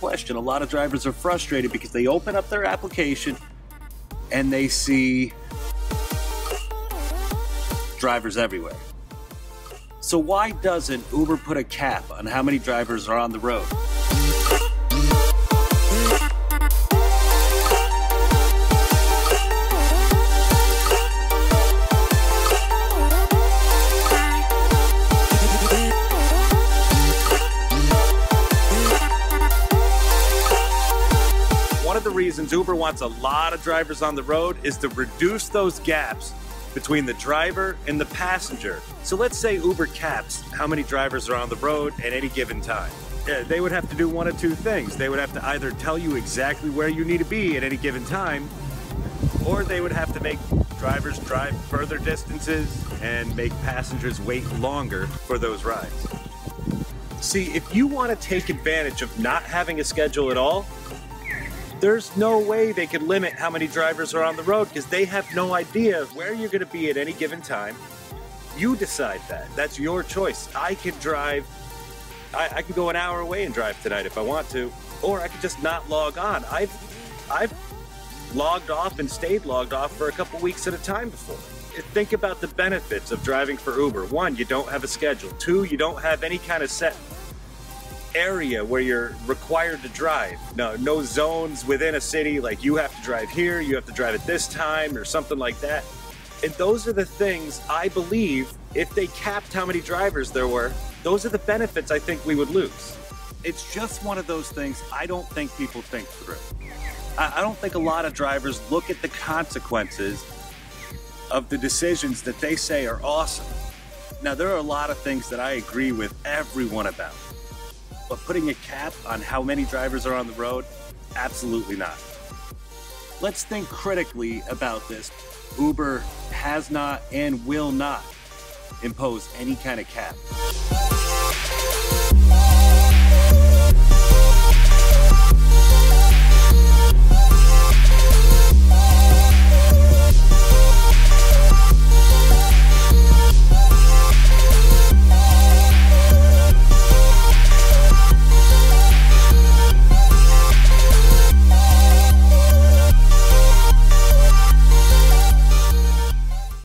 question. A lot of drivers are frustrated because they open up their application and they see drivers everywhere. So why doesn't Uber put a cap on how many drivers are on the road? One of the reasons Uber wants a lot of drivers on the road is to reduce those gaps between the driver and the passenger. So let's say Uber caps how many drivers are on the road at any given time. They would have to do one of two things. They would have to either tell you exactly where you need to be at any given time, or they would have to make drivers drive further distances and make passengers wait longer for those rides. See, if you want to take advantage of not having a schedule at all, there's no way they can limit how many drivers are on the road because they have no idea where you're going to be at any given time. You decide that. That's your choice. I can drive, I can go an hour away and drive tonight if I want to, or I could just not log on. I've logged off and stayed logged off for a couple weeks at a time before. Think about the benefits of driving for Uber. One, you don't have a schedule. Two, you don't have any kind of set area where you're required to drive. No zones within a city, like you have to drive here, you have to drive at this time or something like that. And those are the things I believe, if they capped how many drivers there were, those are the benefits I think we would lose. It's just one of those things I don't think people think through. I don't think a lot of drivers look at the consequences of the decisions that they say are awesome. Now, there are a lot of things that I agree with everyone about. But putting a cap on how many drivers are on the road? Absolutely not. Let's think critically about this. Uber has not and will not impose any kind of cap.